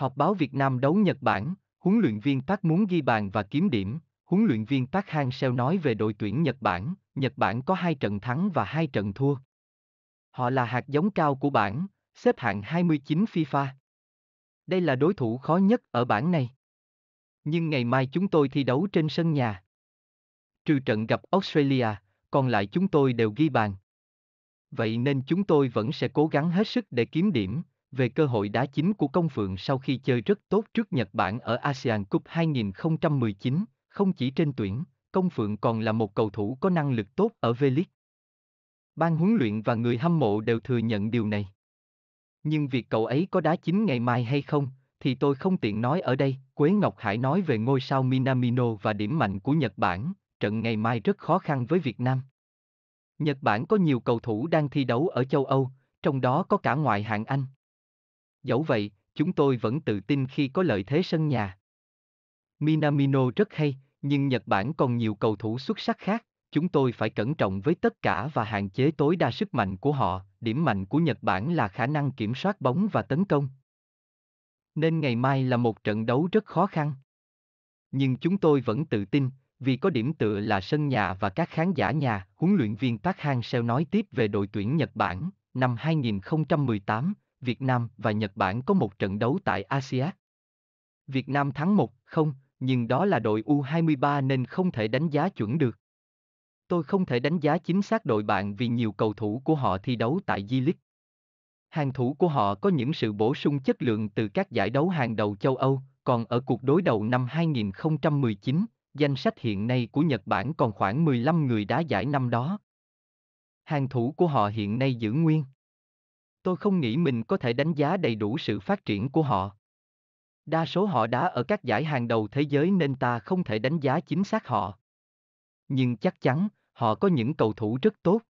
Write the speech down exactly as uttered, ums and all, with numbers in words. Họp báo Việt Nam đấu Nhật Bản, huấn luyện viên Park muốn ghi bàn và kiếm điểm. Huấn luyện viên Park Hang-seo nói về đội tuyển Nhật Bản, Nhật Bản có hai trận thắng và hai trận thua. Họ là hạt giống cao của bảng, xếp hạng hai mươi chín FIFA. Đây là đối thủ khó nhất ở bảng này. Nhưng ngày mai chúng tôi thi đấu trên sân nhà. Trừ trận gặp Australia, còn lại chúng tôi đều ghi bàn. Vậy nên chúng tôi vẫn sẽ cố gắng hết sức để kiếm điểm. Về cơ hội đá chính của Công Phượng sau khi chơi rất tốt trước Nhật Bản ở ASEAN Cup hai nghìn không trăm mười chín, không chỉ trên tuyển, Công Phượng còn là một cầu thủ có năng lực tốt ở V-League. Ban huấn luyện và người hâm mộ đều thừa nhận điều này. Nhưng việc cậu ấy có đá chính ngày mai hay không, thì tôi không tiện nói ở đây. Quế Ngọc Hải nói về ngôi sao Minamino và điểm mạnh của Nhật Bản, trận ngày mai rất khó khăn với Việt Nam. Nhật Bản có nhiều cầu thủ đang thi đấu ở châu Âu, trong đó có cả ngoại hạng Anh. Dẫu vậy, chúng tôi vẫn tự tin khi có lợi thế sân nhà. Minamino rất hay, nhưng Nhật Bản còn nhiều cầu thủ xuất sắc khác. Chúng tôi phải cẩn trọng với tất cả và hạn chế tối đa sức mạnh của họ. Điểm mạnh của Nhật Bản là khả năng kiểm soát bóng và tấn công. Nên ngày mai là một trận đấu rất khó khăn. Nhưng chúng tôi vẫn tự tin, vì có điểm tựa là sân nhà và các khán giả nhà. Huấn luyện viên Park Hang-seo nói tiếp về đội tuyển Nhật Bản. Năm hai nghìn không trăm mười tám, Việt Nam và Nhật Bản có một trận đấu tại a si ad. Việt Nam thắng một không, nhưng đó là đội U hai mươi ba nên không thể đánh giá chuẩn được. Tôi không thể đánh giá chính xác đội bạn vì nhiều cầu thủ của họ thi đấu tại J-League. Hàng thủ của họ có những sự bổ sung chất lượng từ các giải đấu hàng đầu châu Âu, còn ở cuộc đối đầu năm hai nghìn không trăm mười chín, danh sách hiện nay của Nhật Bản còn khoảng mười lăm người đá giải năm đó. Hàng thủ của họ hiện nay giữ nguyên. Tôi không nghĩ mình có thể đánh giá đầy đủ sự phát triển của họ. Đa số họ đá ở các giải hàng đầu thế giới nên ta không thể đánh giá chính xác họ. Nhưng chắc chắn, họ có những cầu thủ rất tốt.